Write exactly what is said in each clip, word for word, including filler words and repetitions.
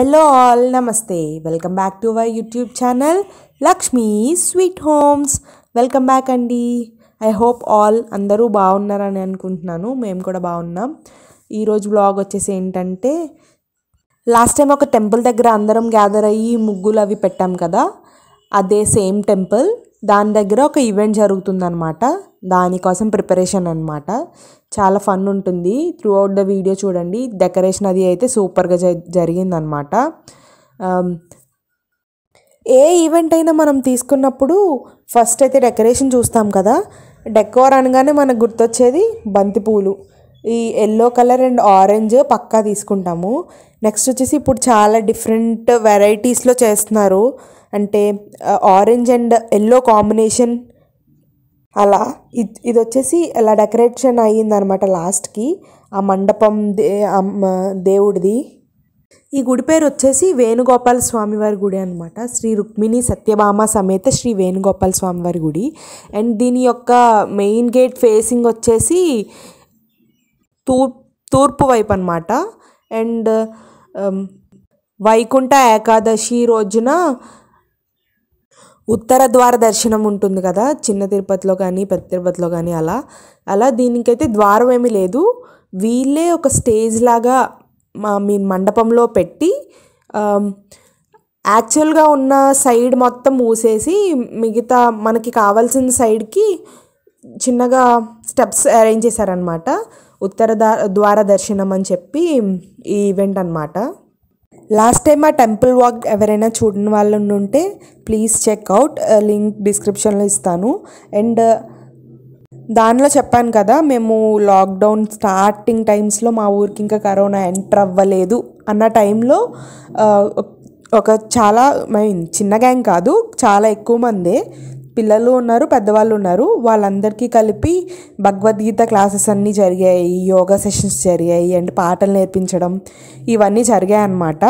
Hello all, नमस्ते। Welcome back to our YouTube channel Lakshmi sweet homes. Welcome back అండి. I hope all అందరూ బాగున్నారని అనుకుంటున్నాను. మేము కూడా బాగున్నాం. ఈరోజు బ్లాగ్ వచ్చేసి ఏంటంటే, లాస్ట్ టైం ఒక టెంపుల్ దగ్గర అందరం గ్యాదర్ అయ్యి ముగ్గులు అవి పెట్టాం కదా, అదే సేమ్ టెంపుల్ దాని దగ్గర ఒక ఈవెంట్ జరుగుతుందన్నమాట. దానికోసం ప్రిపరేషన్ అనమాట. చాలా ఫన్ ఉంటుంది. త్రూ అవుట్ ద వీడియో చూడండి. డెకరేషన్ అది అయితే సూపర్గా జ జరిగిందనమాట. ఏ ఈవెంట్ అయినా మనం తీసుకున్నప్పుడు ఫస్ట్ అయితే డెకరేషన్ చూస్తాం కదా. డెకోర్ అనగానే మనకు గుర్తొచ్చేది బంతిపూలు. ఈ ఎల్లో కలర్ అండ్ ఆరెంజ్ పక్కా తీసుకుంటాము. నెక్స్ట్ వచ్చేసి ఇప్పుడు చాలా డిఫరెంట్ వెరైటీస్లో చేస్తున్నారు. అంటే ఆరెంజ్ అండ్ ఎల్లో కాంబినేషన్ అలా. ఇది ఇది వచ్చేసి అలా డెకరేషన్ అయ్యిందనమాట. లాస్ట్కి ఆ మండపం దే దేవుడిది. ఈ గుడి పేరు వచ్చేసి వేణుగోపాల స్వామివారి గుడి అనమాట. శ్రీ రుక్మిణి సత్యభామ సమేత శ్రీ వేణుగోపాల స్వామివారి గుడి. అండ్ దీని యొక్క మెయిన్ గేట్ ఫేసింగ్ వచ్చేసి తూర్ తూర్పు వైపు అనమాట. అండ్ వైకుంఠ ఏకాదశి రోజున ఉత్తర ద్వార దర్శనం ఉంటుంది కదా, చిన్న తిరుపతిలో కానీ పెద్ద తిరుపతిలో కానీ అలా అలా. దీనికైతే ద్వారం ఏమీ లేదు. వీళ్ళే ఒక స్టేజ్ లాగా మా మీ మండపంలో పెట్టి యాక్చువల్గా ఉన్న సైడ్ మొత్తం మూసేసి మిగతా మనకి కావాల్సిన సైడ్కి చిన్నగా స్టెప్స్ అరేంజ్ చేశారనమాట. ఉత్తర ద్వార దర్శనం అని చెప్పి ఈ ఈవెంట్ అనమాట. లాస్ట్ టైం ఆ టెంపుల్ వాక్ ఎవరైనా చూడని వాళ్ళు ఉంటే ప్లీజ్ చెక్అవుట్, లింక్ డిస్క్రిప్షన్లో ఇస్తాను. అండ్ దానిలో చెప్పాను కదా, మేము లాక్డౌన్ స్టార్టింగ్ టైమ్స్లో మా ఊరికి ఇంకా కరోనా ఎంటర్ అవ్వలేదు అన్న టైంలో ఒక చాలా చిన్న గ్యాంగ్ కాదు, చాలా ఎక్కువ మందే పిల్లలు ఉన్నారు, పెద్దవాళ్ళు ఉన్నారు. వాళ్ళందరికీ కలిపి భగవద్గీత క్లాసెస్ అన్నీ జరిగాయి, యోగా సెషన్స్ జరిగాయి, అండ్ పాటలు నేర్పించడం ఇవన్నీ జరిగాయి అన్నమాట.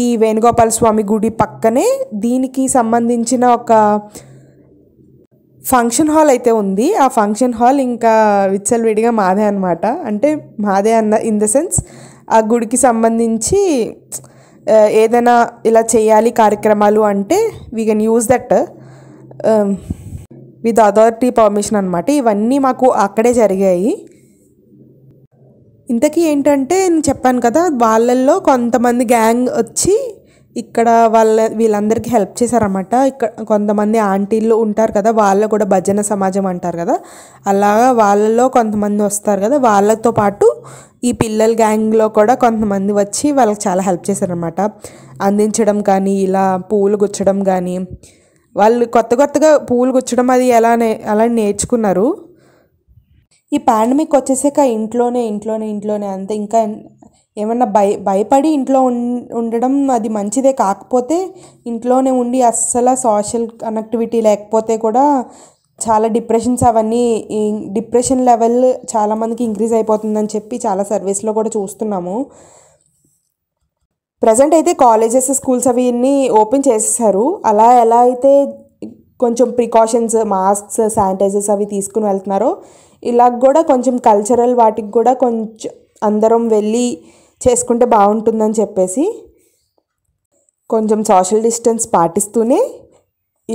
ఈ వేణుగోపాల స్వామి గుడి పక్కనే దీనికి సంబంధించిన ఒక ఫంక్షన్ హాల్ అయితే ఉంది. ఆ ఫంక్షన్ హాల్ ఇంకా విచ్చలవిడిగా మాదే అన్నమాట. అంటే మాదే అన్న ఇన్ ద సెన్స్, ఆ గుడికి సంబంధించి ఏదైనా ఇలా చేయాలి కార్యక్రమాలు అంటే we can use that with authority permission అనమాట. ఇవన్నీ మాకు అక్కడే జరిగాయి. ఇంతకీ ఏంటంటే, నేను చెప్పాను కదా, వాళ్ళల్లో కొంతమంది గ్యాంగ్ వచ్చి ఇక్కడ వాళ్ళ వీళ్ళందరికీ హెల్ప్ చేశారన్నమాట. ఇక్కడ కొంతమంది ఆంటీలు ఉంటారు కదా, వాళ్ళు కూడా భజన సమాజం అంటారు కదా, అలాగా వాళ్ళల్లో కొంతమంది వస్తారు కదా, వాళ్ళతో పాటు ఈ పిల్లల గ్యాంగ్లో కూడా కొంతమంది వచ్చి వాళ్ళకి చాలా హెల్ప్ చేశారన్నమాట. అందించడం కానీ, ఇలా పూలు గుచ్చడం కానీ, వాళ్ళు కొత్త కొత్తగా పూలు గుచ్చడం అది ఎలానే అలా నేర్చుకున్నారు. ఈ పాండమిక్ వచ్చేసాక ఇంట్లోనే ఇంట్లోనే ఇంట్లోనే అంతే. ఇంకా ఏమన్నా భయ భయపడి ఇంట్లో ఉండడం అది మంచిదే. కాకపోతే ఇంట్లోనే ఉండి అస్సలు సోషల్ కనెక్టివిటీ లేకపోతే కూడా చాలా డిప్రెషన్స్ అవన్నీ, డిప్రెషన్ లెవెల్ చాలామందికి ఇంక్రీజ్ అయిపోతుందని చెప్పి చాలా సర్వీస్లో కూడా చూస్తున్నాము. ప్రజెంట్ అయితే కాలేజెస్, స్కూల్స్ అవి అన్నీ ఓపెన్ చేసేసారు. అలా ఎలా అయితే కొంచెం ప్రికాషన్స్, మాస్క్స్, శానిటైజర్స్ అవి తీసుకుని వెళ్తున్నారో, ఇలా కూడా కొంచెం కల్చరల్ వాటికి కూడా కొంచెం అందరం వెళ్ళి చేసుకుంటే బాగుంటుందని చెప్పేసి కొంచెం సోషల్ డిస్టెన్స్ పాటిస్తూనే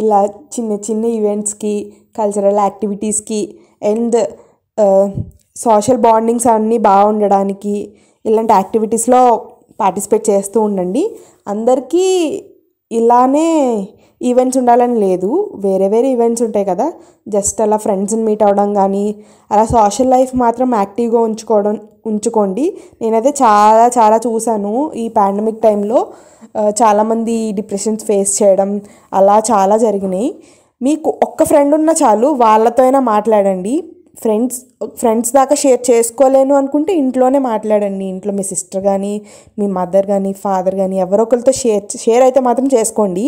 ఇలా చిన్న చిన్న ఈవెంట్స్కి, కల్చరల్ యాక్టివిటీస్కి అండ్ సోషల్ బాండింగ్స్ అన్నీ బాగుండడానికి ఇలాంటి యాక్టివిటీస్లో పార్టిసిపేట్ చేస్తూ ఉండండి. అందరికీ ఇలానే ఈవెంట్స్ ఉండాలని లేదు, వేరే వేరే ఈవెంట్స్ ఉంటాయి కదా. జస్ట్ అలా ఫ్రెండ్స్ని మీట్ అవ్వడం కానీ, అలా సోషల్ లైఫ్ మాత్రం యాక్టివ్గా ఉంచుకోవడం ఉంచుకోండి. నేనైతే చాలా చాలా చూశాను ఈ పాండమిక్ టైంలో చాలామంది డిప్రెషన్స్ ఫేస్ చేయడం అలా చాలా జరిగినాయి. మీకు ఒక్క ఫ్రెండ్ ఉన్నా చాలు, వాళ్ళతో అయినా మాట్లాడండి. ఫ్రెండ్స్ ఫ్రెండ్స్ దాకా షేర్ చేసుకోలేను అనుకుంటే ఇంట్లోనే మాట్లాడండి. ఇంట్లో మీ సిస్టర్ కానీ, మీ మదర్ కానీ, ఫాదర్ కానీ ఎవరొకరితో షేర్ షేర్ అయితే మాత్రం చేసుకోండి.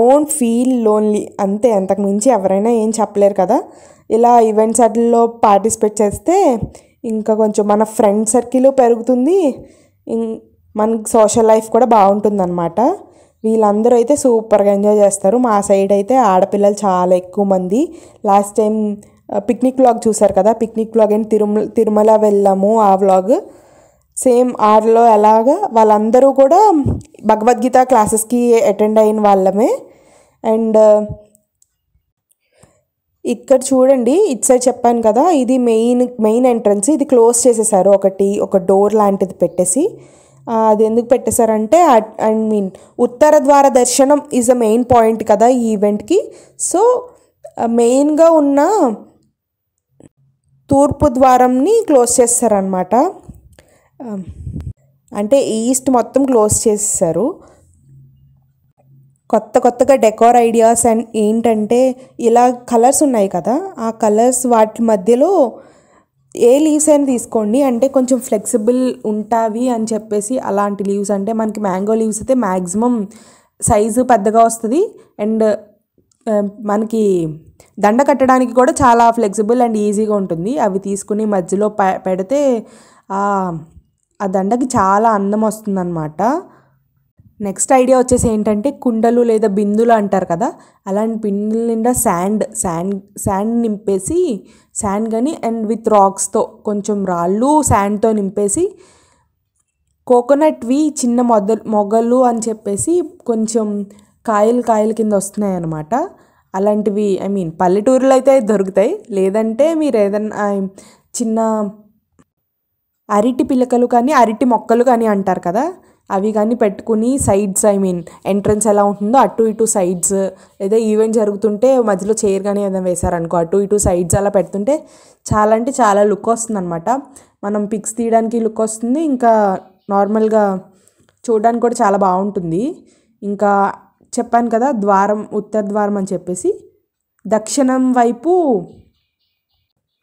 డోంట్ ఫీల్ లోన్లీ, అంతే. అంతకు మించి ఎవరైనా ఏం చెప్పలేరు కదా. ఇలా ఈవెంట్స్ వాటిల్లో పార్టిసిపేట్ చేస్తే ఇంకా కొంచెం మన ఫ్రెండ్ సర్కిల్ పెరుగుతుంది, మన సోషల్ లైఫ్ కూడా బాగుంటుందన్నమాట. వీళ్ళందరూ అయితే సూపర్గా ఎంజాయ్ చేస్తారు. మా సైడ్ అయితే ఆడపిల్లలు చాలా ఎక్కువ మంది. లాస్ట్ టైం పిక్నిక్ వ్లాగ్ చూసారు కదా, picnic vlog and Tirumala Tirumala వెళ్ళాము. ఆ వ్లాగ్ సేమ్ ఆర్లో అలాగా వాళ్ళందరూ కూడా భగవద్గీత క్లాసెస్కి అటెండ్ అయిన వాళ్ళమే. అండ్ ఇక్కడ చూడండి ఇట్ సైడ్ చెప్పాను కదా, ఇది మెయిన్ మెయిన్ ఎంట్రన్స్. ఇది క్లోజ్ చేసేసారు, ఒకటి ఒక డోర్ లాంటిది పెట్టేసి. అది ఎందుకు పెట్టేశారంటే ఐ మీన్ ఉత్తర ద్వార దర్శనం ఈజ్ అ మెయిన్ పాయింట్ కదా ఈ ఈవెంట్కి. సో మెయిన్గా ఉన్న తూర్పు ద్వారంని క్లోజ్ చేస్తారనమాట, అంటే ఈస్ట్ మొత్తం క్లోజ్ చేసేసారు. కొత్త కొత్తగా డెకోర్ ఐడియాస్ అండ్ ఏంటంటే ఇలా కలర్స్ ఉన్నాయి కదా, ఆ కలర్స్ వాటి మధ్యలో ఏ లీవ్స్ అయినా తీసుకోండి, అంటే కొంచెం ఫ్లెక్సిబుల్ ఉంటావి అని చెప్పేసి అలాంటి లీవ్స్. అంటే మనకి మ్యాంగో లీవ్స్ అయితే మ్యాక్సిమం సైజు పెద్దగా వస్తుంది, అండ్ మనకి దండ కట్టడానికి కూడా చాలా ఫ్లెక్సిబుల్ అండ్ ఈజీగా ఉంటుంది. అవి తీసుకుని మధ్యలో పె పెడితే ఆ దండకి చాలా అందం వస్తుందన్నమాట. నెక్స్ట్ ఐడియా వచ్చేసి ఏంటంటే కుండలు లేదా బిందులు అంటారు కదా, అలాంటి బిందుల నిండా శాండ్ శాండ్ శాండ్ నింపేసి, శాండ్ కానీ అండ్ విత్ రాక్స్తో కొంచెం రాళ్ళు శాండ్తో నింపేసి, కోకోనట్వి చిన్న మొదలు మొగ్గలు అని చెప్పేసి కొంచెం కాయలు కాయల కింద వస్తున్నాయి అన్నమాట. అలాంటివి ఐ మీన్ పల్లెటూరులో అయితే దొరుకుతాయి, లేదంటే మీరు ఏదన్నా చిన్న అరటి పిలకలు కానీ అరటి మొక్కలు కానీ అంటారు కదా, అవి కానీ పెట్టుకుని సైడ్స్ ఐ మీన్ ఎంట్రన్స్ ఎలా ఉంటుందో అటు ఇటు సైడ్స్, లేదా ఈవెంట్ జరుగుతుంటే మధ్యలో చైర్ కానీ ఏదైనా వేశారనుకో అటు ఇటు సైడ్స్ అలా పెడుతుంటే చాలా అంటే చాలా లుక్ వస్తుంది అనమాట. మనం పిక్స్ తీయడానికి లుక్ వస్తుంది, ఇంకా నార్మల్గా చూడడానికి కూడా చాలా బాగుంటుంది. ఇంకా చెప్పాను కదా ద్వారం ఉత్తర ద్వారం అని చెప్పేసి, దక్షిణం వైపు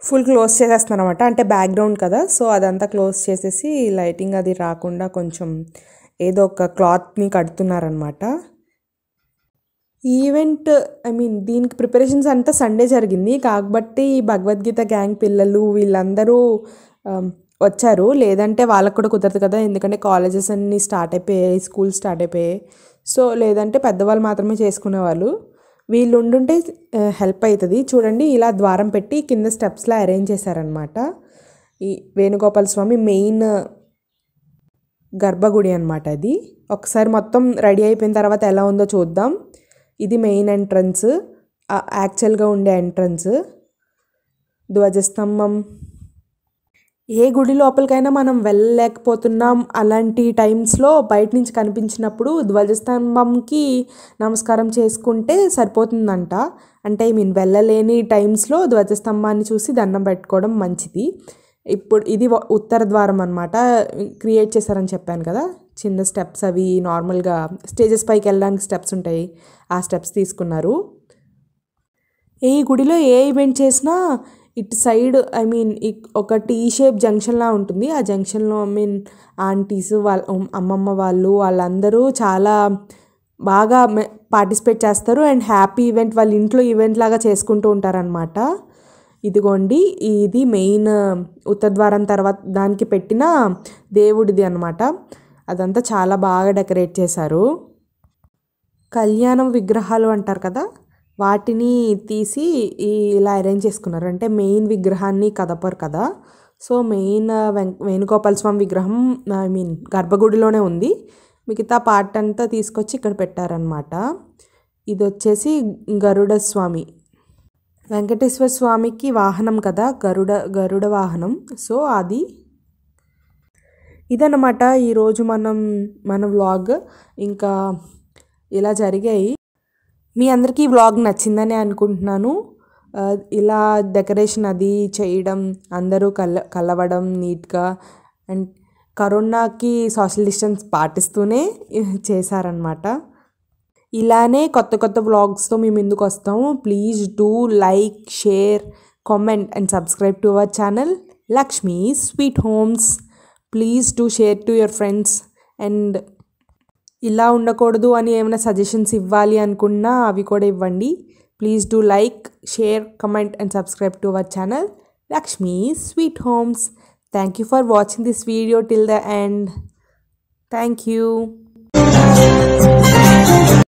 ఫుల్ క్లోజ్ చేసేస్తాను అనమాట, అంటే బ్యాక్గ్రౌండ్ కదా, సో అదంతా క్లోజ్ చేసేసి లైటింగ్ అది రాకుండా కొంచెం ఏదో ఒక క్లాత్ని కడుతున్నారనమాట. ఈవెంట్ ఐ మీన్ దీనికి ప్రిపరేషన్స్ అంతా సండే జరిగింది, కాబట్టి భగవద్గీత గ్యాంగ్ పిల్లలు వీళ్ళందరూ వచ్చారు, లేదంటే వాళ్ళకు కూడా కుదరదు కదా, ఎందుకంటే కాలేజెస్ అన్నీ స్టార్ట్ అయిపోయాయి, స్కూల్ స్టార్ట్ అయిపోయాయి. సో లేదంటే పెద్దవాళ్ళు మాత్రమే చేసుకునేవాళ్ళు, వీళ్ళు ఉండుంటే హెల్ప్ అవుతుంది. చూడండి ఇలా ద్వారం పెట్టి కింద స్టెప్స్లో అరేంజ్ చేశారనమాట. ఈ వేణుగోపాల స్వామి మెయిన్ గర్భగుడి అనమాట అది. ఒకసారి మొత్తం రెడీ అయిపోయిన తర్వాత ఎలా ఉందో చూద్దాం. ఇది మెయిన్ ఎంట్రన్స్, యాక్చువల్గా ఉండే ఎంట్రన్స్. ధ్వజస్తంభం, ఏ గుడి లోపలికైనా మనం వెళ్ళలేకపోతున్నాం అలాంటి టైమ్స్లో బయట నుంచి కనిపించినప్పుడు ధ్వజస్తంభంకి నమస్కారం చేసుకుంటే సరిపోతుందంట. అంటే ఐ మీన్ వెళ్ళలేని టైమ్స్లో ధ్వజస్తంభాన్ని చూసి దండం పెట్టుకోవడం మంచిది. ఇప్పుడు ఇది ఉత్తర ద్వారం అనమాట, క్రియేట్ చేశారని చెప్పాను కదా, చిన్న స్టెప్స్ అవి నార్మల్గా స్టేజెస్ పైకి వెళ్ళడానికి స్టెప్స్ ఉంటాయి, ఆ స్టెప్స్ తీసుకున్నారు. ఈ గుడిలో ఏ ఈవెంట్ చేసినా ఇటు సైడ్ ఐ మీన్ ఒక టీ షేప్ జంక్షన్లా ఉంటుంది, ఆ జంక్షన్లో ఐ మీన్ ఆంటీస్ వాళ్ళ అమ్మమ్మ వాళ్ళు వాళ్ళందరూ చాలా బాగా పార్టిసిపేట్ చేస్తారు అండ్ హ్యాపీ ఈవెంట్, వాళ్ళ ఇంట్లో ఈవెంట్ లాగా చేసుకుంటూ ఉంటారనమాట. ఇదిగోండి ఇది మెయిన్ ఉత్తర ద్వారం తర్వాత దానికి పెట్టిన దేవుడిది అనమాట, అదంతా చాలా బాగా డెకరేట్ చేశారు. కళ్యాణం విగ్రహాలు అంటారు కదా, వాటిని తీసి ఇలా అరేంజ్ చేసుకున్నారు, అంటే మెయిన్ విగ్రహాన్ని కదపరు కదా. సో మెయిన్ వెం వేణుగోపాల స్వామి విగ్రహం ఐ మీన్ గర్భగుడిలోనే ఉంది, మిగతా పార్ట్ అంతా తీసుకొచ్చి ఇక్కడ పెట్టారనమాట. ఇది వచ్చేసి గరుడ స్వామి, వెంకటేశ్వర స్వామికి వాహనం కదా గరుడ, గరుడ వాహనం. సో అది ఇదన్నమాట ఈరోజు మనం మన వ్లాగ్. ఇంకా ఇలా జరిగాయి, మీ అందరికీ వ్లాగ్ నచ్చిందని అనుకుంటున్నాను. ఇలా డెకరేషన్ అది చేయడం, అందరూ కల కలవడం నీట్గా అండ్ కరోనాకి సోషల్ డిస్టెన్స్ పాటిస్తూనే చేశారనమాట. ఇలానే కొత్త కొత్త వ్లాగ్స్తో మీ ముందుకు వస్తాము. Please do like, share, comment and subscribe to our channel Lakshmi sweet homes. Please do share to your friends. And ఇలా ఉండకూడదు అని ఏమైనా సజెషన్స్ ఇవ్వాలి అనుకున్నా అవి కూడా ఇవ్వండి. Please do like, share, comment and subscribe to our channel Lakshmi sweet homes. Thank you for watching this video till the end. Thank you.